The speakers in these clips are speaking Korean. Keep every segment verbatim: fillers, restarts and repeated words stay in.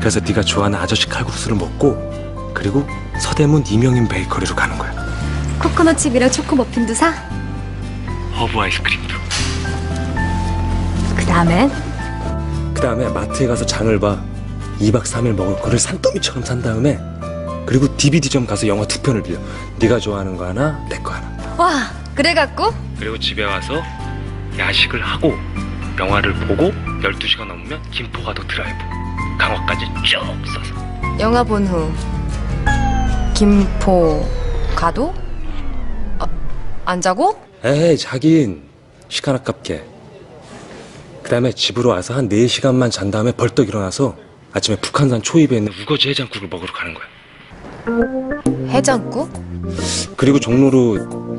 그래서 네가 좋아하는 아저씨 칼국수를 먹고 그리고 서대문 이명인 베이커리로 가는 거야. 코코넛 칩이랑 초코 머핀도 사? 허브 아이스크림도. 그 다음엔? 그 다음에 마트에 가서 장을 봐. 이박 삼일 먹을 거를 산더미처럼 산 다음에 그리고 디비디점 가서 영화 두 편을 빌려. 네가 좋아하는 거 하나, 내 거 하나. 와, 그래갖고? 그리고 집에 와서 야식을 하고 영화를 보고 열두 시가 넘으면 김포가도 드라이브 강화까지 쭉 써서 영화 본 후 김포가도? 아, 안 자고? 에이, 자긴 시간 아깝게. 그 다음에 집으로 와서 한 네 시간만 잔 다음에 벌떡 일어나서 아침에 북한산 초입에 있는 우거지 해장국을 먹으러 가는 거야. 해장국? 그리고 종로로...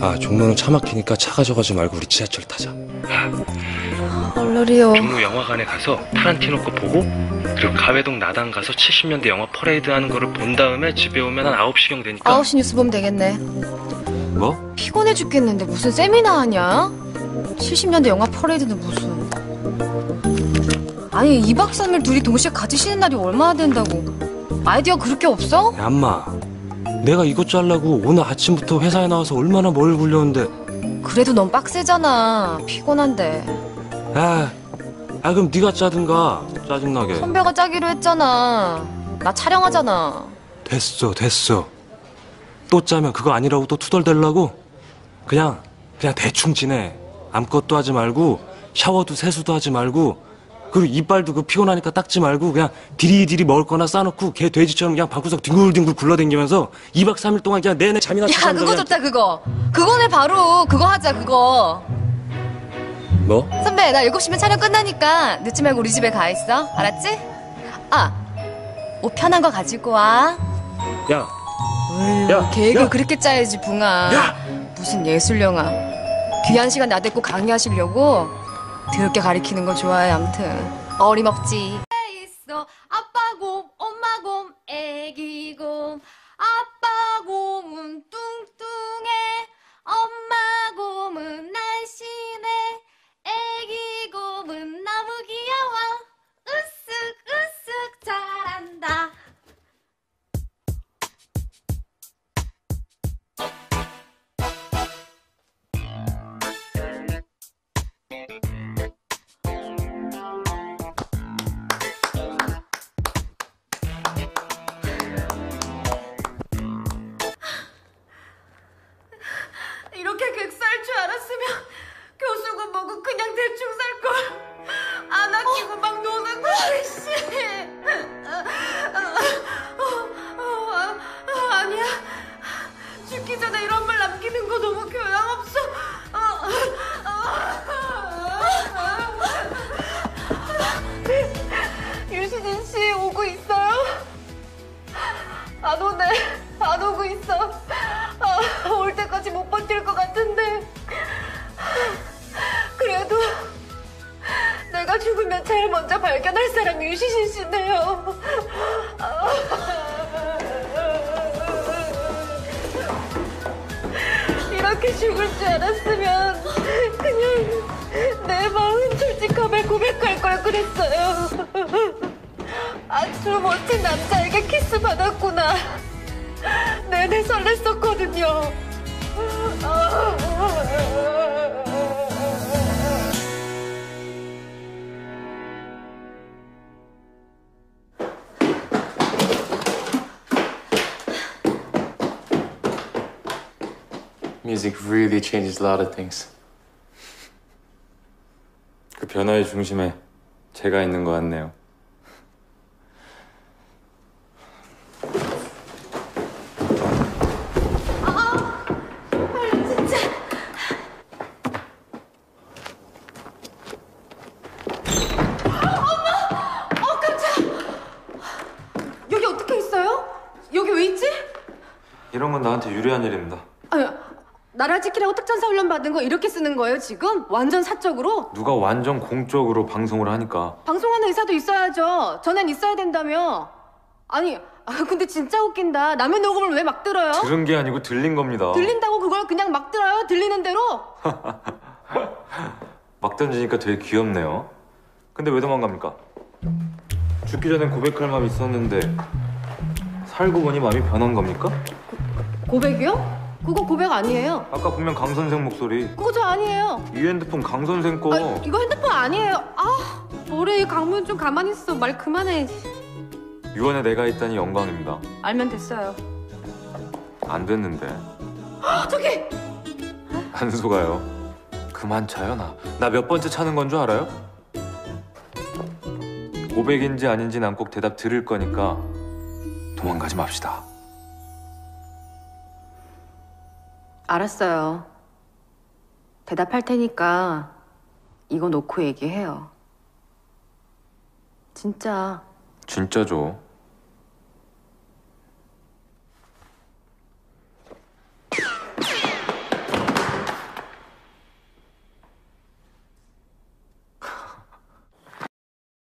아, 종로는 차 막히니까 차 가져가지 말고 우리 지하철 타자. 아, 얼러리요. 종로 영화관에 가서 프란티노 거 보고 그리고 가회동 나단 가서 칠십 년대 영화 퍼레이드 하는 거를 본 다음에 집에 오면 한 아홉 시경 되니까 아홉 시 뉴스 보면 되겠네. 뭐? 피곤해 죽겠는데 무슨 세미나 하냐? 칠십 년대 영화 퍼레이드는 무슨... 아니, 이박 삼일 둘이 동시에 같이 쉬는 날이 얼마나 된다고. 아이디어 그렇게 없어? 야, 인마, 내가 이것 짜려고 오늘 아침부터 회사에 나와서 얼마나 머리를 굴렸는데. 그래도 넌 빡세잖아. 피곤한데. 아, 아 그럼 네가 짜든가. 짜증나게. 선배가 짜기로 했잖아. 나 촬영하잖아. 됐어, 됐어. 또 짜면 그거 아니라고 또 투덜대려고? 그냥, 그냥 대충 지내. 아무것도 하지 말고 샤워도 세수도 하지 말고 그리고 이빨도 그 피곤하니까 닦지 말고 그냥 디리디리 먹을 거나 싸놓고 개 돼지처럼 그냥 방구석 뒹굴뒹굴 굴러댕기면서 이박 삼일 동안 그냥 내내 잠이나 자면서. 야, 그거 그냥... 좋다. 그거 그거네. 바로 그거 하자. 그거 뭐? 선배, 나 일곱 시면 촬영 끝나니까 늦지 말고 우리 집에 가 있어. 알았지? 아, 옷 편한 거 가지고 와. 야, 어휴, 야, 계획을 야. 그렇게 짜야지, 붕아. 야. 무슨 예술 영화. 귀한 시간 나대고 강의하시려고 드럽게 가리키는 거 좋아해. 암튼 어림없지. 있어 아빠 곰, 엄마 곰, 애기 곰. 아빠 곰은 뚱뚱해, 엄마 곰은 날씬해, 애기 곰은 너무 귀여워. 으쓱으쓱 잘한다. Music really changes a lot of things. 그 변화의 중심에 제가 있는 것 같네요. 아, 빨리 진짜. 엄마! 어, 깜짝이야. 여기 어떻게 있어요? 여기 왜 있지? 이런 건 나한테 유리한 일입니다. 아유. 나라 지키라고 특전사 훈련 받은 거 이렇게 쓰는 거예요, 지금? 완전 사적으로? 누가 완전 공적으로 방송을 하니까. 방송하는 의사도 있어야죠. 전엔 있어야 된다며. 아니, 아, 근데 진짜 웃긴다. 남의 녹음을 왜 막 들어요? 들은 게 아니고 들린 겁니다. 들린다고 그걸 그냥 막 들어요? 들리는 대로? 막 던지니까 되게 귀엽네요. 근데 왜 도망갑니까? 죽기 전에 고백할 마음이 있었는데 살고 보니 마음이 변한 겁니까? 고, 고백이요? 그거 고백 아니에요. 아까 분명 강 선생 목소리. 그거 저 아니에요. 이 핸드폰 강 선생 거. 아, 이거 핸드폰 아니에요. 아, 뭐래, 강문 좀 가만히 있어. 말 그만해. 유언에 내가 있다니 영광입니다. 알면 됐어요. 안 됐는데. 아, 저기! 한소가요. 그만 차요, 나. 나 몇 번째 차는 건 줄 알아요? 고백인지 아닌지 난 꼭 대답 들을 거니까 도망가지 맙시다. 알았어요. 대답할 테니까 이거 놓고 얘기해요. 진짜. 진짜죠.